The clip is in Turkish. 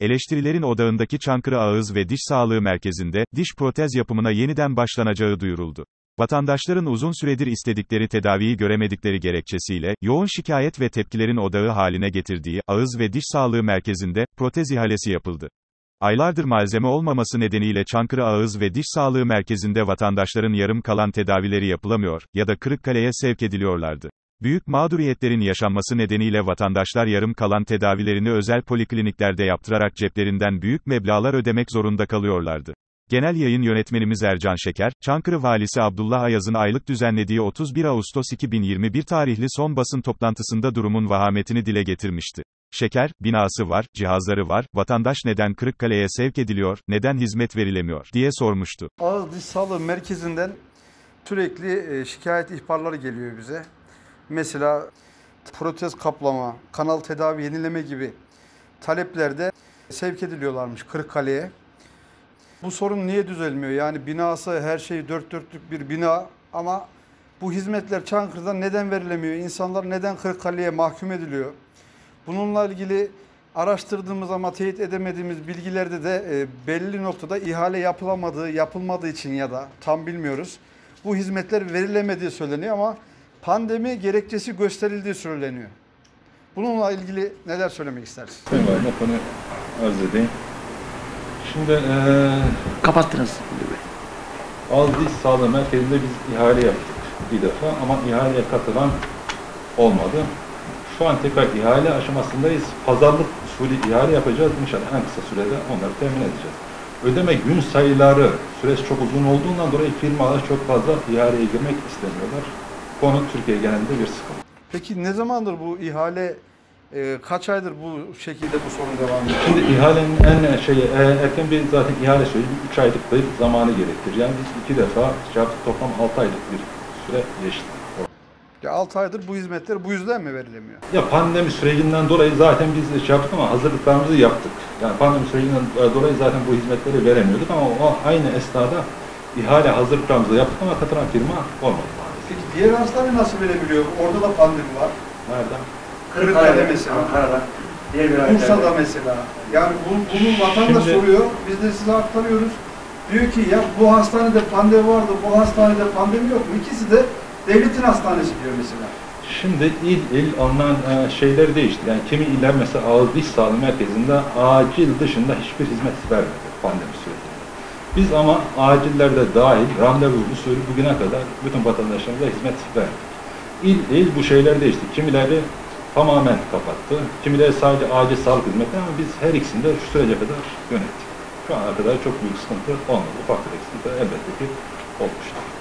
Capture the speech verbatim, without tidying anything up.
Eleştirilerin odağındaki Çankırı Ağız ve Diş Sağlığı Merkezi'nde, diş protez yapımına yeniden başlanacağı duyuruldu. Vatandaşların uzun süredir istedikleri tedaviyi göremedikleri gerekçesiyle, yoğun şikayet ve tepkilerin odağı haline getirdiği, Ağız ve Diş Sağlığı Merkezi'nde, protez ihalesi yapıldı. Aylardır malzeme olmaması nedeniyle Çankırı Ağız ve Diş Sağlığı Merkezi'nde vatandaşların yarım kalan tedavileri yapılamıyor ya da Kırıkkale'ye sevk ediliyorlardı. Büyük mağduriyetlerin yaşanması nedeniyle vatandaşlar yarım kalan tedavilerini özel polikliniklerde yaptırarak ceplerinden büyük meblağlar ödemek zorunda kalıyorlardı. Genel Yayın Yönetmenimiz Ercan Şeker, Çankırı Valisi Abdullah Ayaz'ın aylık düzenlediği otuz bir Ağustos iki bin yirmi bir tarihli son basın toplantısında durumun vahametini dile getirmişti. Şeker, binası var, cihazları var, vatandaş neden Kırıkkale'ye sevk ediliyor, neden hizmet verilemiyor, diye sormuştu. Ağız Diş Sağlığı Merkezi'nden sürekli şikayet ihbarları geliyor bize. Mesela protez kaplama, kanal tedavi yenileme gibi taleplerde sevk ediliyorlarmış Kırıkkale'ye. Bu sorun niye düzelmiyor? Yani binası her şey dört dörtlük bir bina ama bu hizmetler Çankırı'da neden verilemiyor? İnsanlar neden Kırıkkale'ye mahkum ediliyor? Bununla ilgili araştırdığımız ama teyit edemediğimiz bilgilerde de belli noktada ihale yapılamadığı, yapılmadığı için ya da tam bilmiyoruz. Bu hizmetler verilemediği söyleniyor ama pandemi gerekçesi gösterildiği söyleniyor. Bununla ilgili neler söylemek istersiniz? Ben bunu arz edeyim. Şimdi ee, kapattınız. Ağız Diş Sağlığı Merkezi'nde biz ihale yaptık bir defa ama ihaleye katılan olmadı. Şu an tekrar ihale aşamasındayız. Pazarlık usulü ihale yapacağız. İnşallah en kısa sürede onları temin edeceğiz. Ödeme gün sayıları, süreç çok uzun olduğundan dolayı firmalar çok fazla ihaleye girmek istemiyorlar. Konu Türkiye genelinde bir sıkıntı. Peki ne zamandır bu ihale, e, kaç aydır bu şekilde bu sorun devam ediyor? Şimdi ihalenin en şeyi, e, erken bir zaten ihale süreci üç aylık bir zamanı gerektir. Yani biz iki defa toplam altı aylık bir süre geçti. Ya altı aydır bu hizmetler bu yüzden mi verilemiyor? Ya pandemi sürecinden dolayı zaten biz şey yaptık ama hazırlıklarımızı yaptık. Yani pandemi sürecinden dolayı zaten bu hizmetleri veremiyorduk ama o aynı esnada ihale hazırlıklarımızı yaptık ama katılan firma olmadı. Peki diğer hastaları nasıl verebiliyor? Orada da pandemi var. Nerede? Kırıkkale'de mesela. Ankara'da. Bursa'da mesela. Yani bu, bunu vatandaş Şimdi... soruyor. Biz de size aktarıyoruz. Diyor ki ya bu hastanede pandemi vardı, bu hastanede pandemi yok mu? İkisi de devletin hastanesi diyor mesela. Şimdi il il alınan şeyler değişti. Yani kimi iller mesela Ağız Diş Sağlığı Merkezi'nde acil dışında hiçbir hizmet vermedi pandemi sürecinde. Biz ama acillerde dahil randevu usulü bugüne kadar bütün vatandaşlarımıza hizmet verdik. İl il bu şeyler değişti. Kimileri tamamen kapattı. Kimileri sadece acil sağlık hizmeti ama biz her ikisini de şu sürece kadar yönettik. Şu ana kadar çok büyük sıkıntı olmadı. Ufak bir sıkıntı elbette ki olmuştu.